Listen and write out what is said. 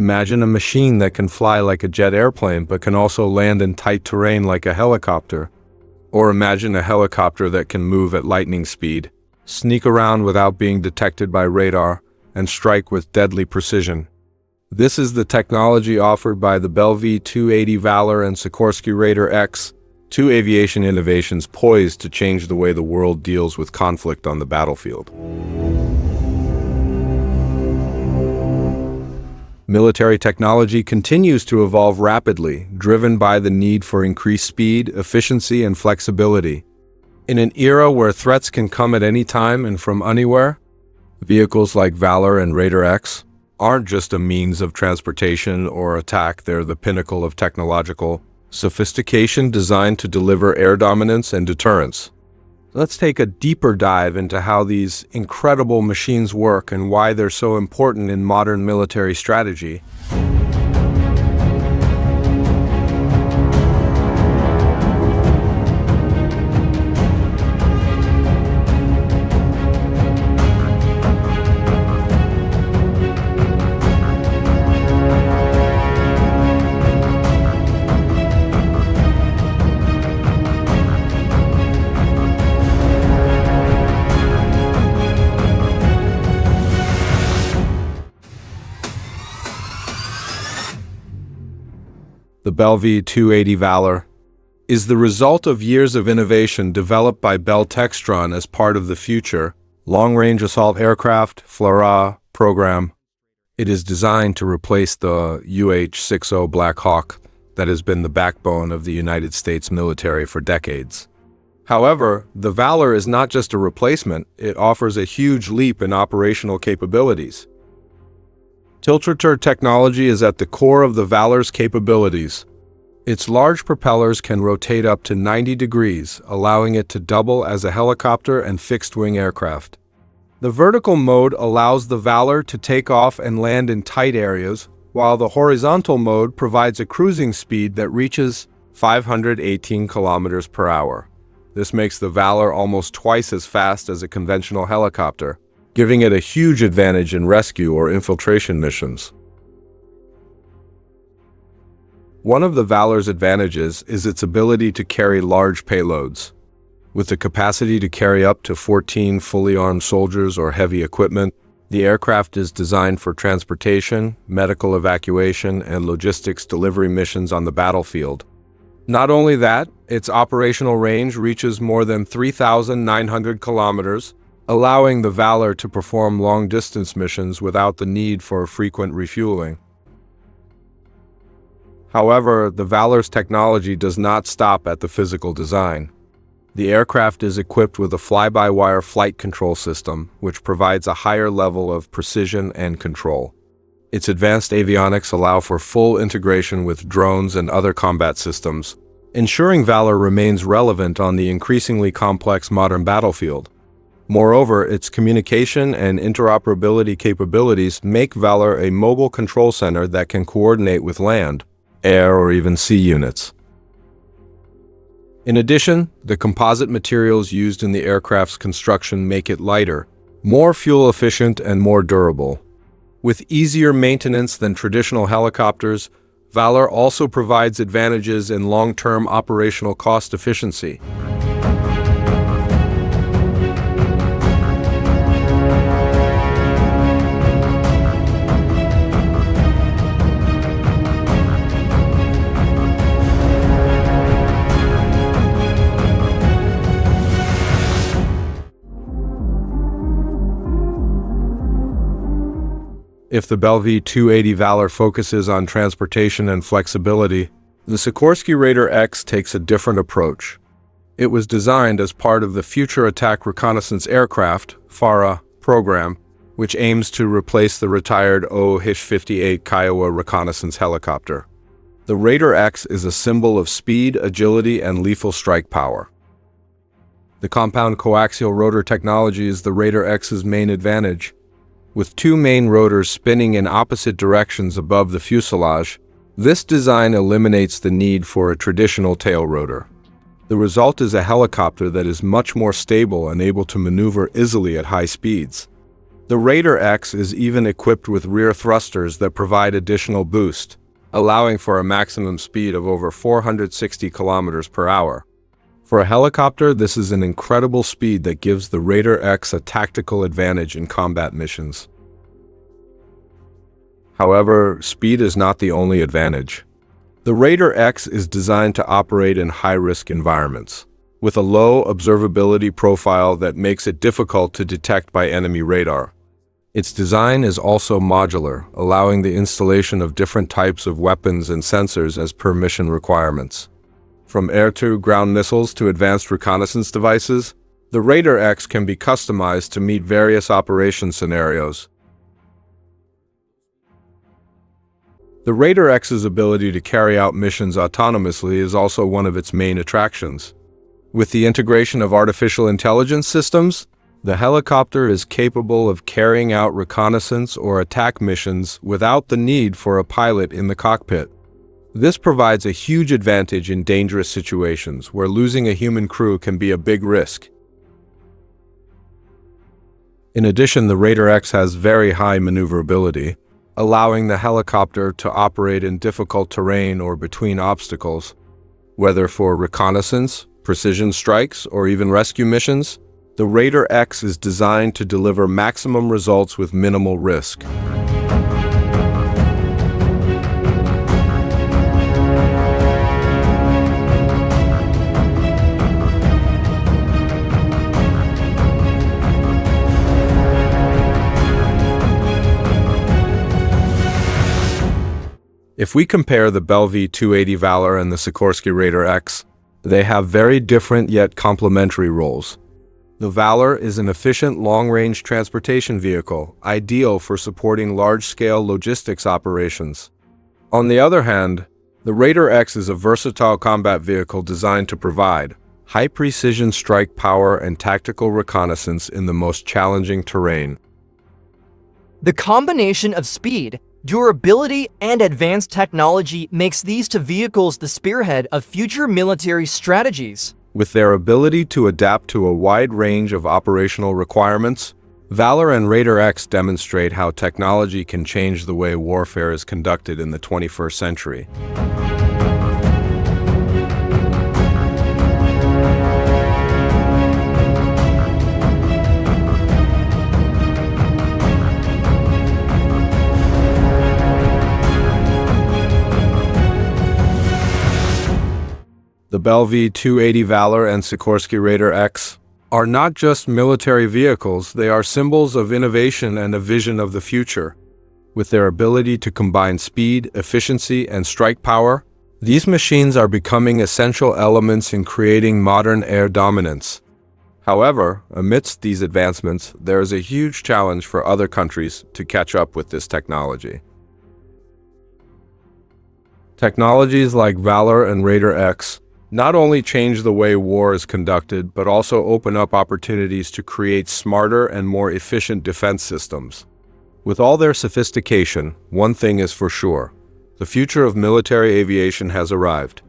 Imagine a machine that can fly like a jet airplane but can also land in tight terrain like a helicopter. Or imagine a helicopter that can move at lightning speed, sneak around without being detected by radar, and strike with deadly precision. This is the technology offered by the Bell V-280 Valor and Sikorsky Raider X, two aviation innovations poised to change the way the world deals with conflict on the battlefield. Military technology continues to evolve rapidly, driven by the need for increased speed, efficiency, and flexibility. In an era where threats can come at any time and from anywhere, vehicles like Valor and Raider X aren't just a means of transportation or attack, they're the pinnacle of technological sophistication designed to deliver air dominance and deterrence. Let's take a deeper dive into how these incredible machines work and why they're so important in modern military strategy. The Bell V-280 Valor is the result of years of innovation developed by Bell Textron as part of the Future Long-Range Assault Aircraft (FLRAA) program. It is designed to replace the UH-60 Black Hawk that has been the backbone of the United States military for decades. However, the Valor is not just a replacement, it offers a huge leap in operational capabilities. Tiltrotor technology is at the core of the Valor's capabilities. Its large propellers can rotate up to 90 degrees, allowing it to double as a helicopter and fixed-wing aircraft. The vertical mode allows the Valor to take off and land in tight areas, while the horizontal mode provides a cruising speed that reaches 518 kilometers per hour. This makes the Valor almost twice as fast as a conventional helicopter, giving it a huge advantage in rescue or infiltration missions. One of the Valor's advantages is its ability to carry large payloads. With the capacity to carry up to 14 fully armed soldiers or heavy equipment, the aircraft is designed for transportation, medical evacuation, and logistics delivery missions on the battlefield. Not only that, its operational range reaches more than 3,900 kilometers, allowing the Valor to perform long-distance missions without the need for frequent refueling. However, the Valor's technology does not stop at the physical design. The aircraft is equipped with a fly-by-wire flight control system, which provides a higher level of precision and control. Its advanced avionics allow for full integration with drones and other combat systems, ensuring Valor remains relevant on the increasingly complex modern battlefield. Moreover, its communication and interoperability capabilities make Valor a mobile control center that can coordinate with land, air, or even sea units. In addition, the composite materials used in the aircraft's construction make it lighter, more fuel-efficient, and more durable. With easier maintenance than traditional helicopters, Valor also provides advantages in long-term operational cost efficiency. If the Bell V-280 Valor focuses on transportation and flexibility, the Sikorsky Raider X takes a different approach. It was designed as part of the Future Attack Reconnaissance Aircraft (FARA) program, which aims to replace the retired OH-58 Kiowa reconnaissance helicopter. The Raider X is a symbol of speed, agility, and lethal strike power. The compound coaxial rotor technology is the Raider X's main advantage. With two main rotors spinning in opposite directions above the fuselage, this design eliminates the need for a traditional tail rotor. The result is a helicopter that is much more stable and able to maneuver easily at high speeds. The Raider X is even equipped with rear thrusters that provide additional boost, allowing for a maximum speed of over 460 kilometers per hour. For a helicopter, this is an incredible speed that gives the Raider X a tactical advantage in combat missions. However, speed is not the only advantage. The Raider X is designed to operate in high-risk environments, with a low observability profile that makes it difficult to detect by enemy radar. Its design is also modular, allowing the installation of different types of weapons and sensors as per mission requirements. From air-to-ground missiles to advanced reconnaissance devices, the Raider X can be customized to meet various operation scenarios. The Raider X's ability to carry out missions autonomously is also one of its main attractions. With the integration of artificial intelligence systems, the helicopter is capable of carrying out reconnaissance or attack missions without the need for a pilot in the cockpit. This provides a huge advantage in dangerous situations where losing a human crew can be a big risk. In addition, the Raider X has very high maneuverability, allowing the helicopter to operate in difficult terrain or between obstacles. Whether for reconnaissance, precision strikes, or even rescue missions, the Raider X is designed to deliver maximum results with minimal risk. If we compare the Bell V-280 Valor and the Sikorsky Raider X, they have very different yet complementary roles. The Valor is an efficient long-range transportation vehicle, ideal for supporting large-scale logistics operations. On the other hand, the Raider X is a versatile combat vehicle designed to provide high-precision strike power and tactical reconnaissance in the most challenging terrain. The combination of speed, durability, and advanced technology makes these two vehicles the spearhead of future military strategies. With their ability to adapt to a wide range of operational requirements, Valor and Raider X demonstrate how technology can change the way warfare is conducted in the 21st century. The Bell V-280 Valor and Sikorsky Raider X are not just military vehicles, they are symbols of innovation and a vision of the future. With their ability to combine speed, efficiency, and strike power, these machines are becoming essential elements in creating modern air dominance. However, amidst these advancements, there is a huge challenge for other countries to catch up with this technology. Technologies like Valor and Raider X not only change the way war is conducted, but also open up opportunities to create smarter and more efficient defense systems. With all their sophistication, one thing is for sure: the future of military aviation has arrived.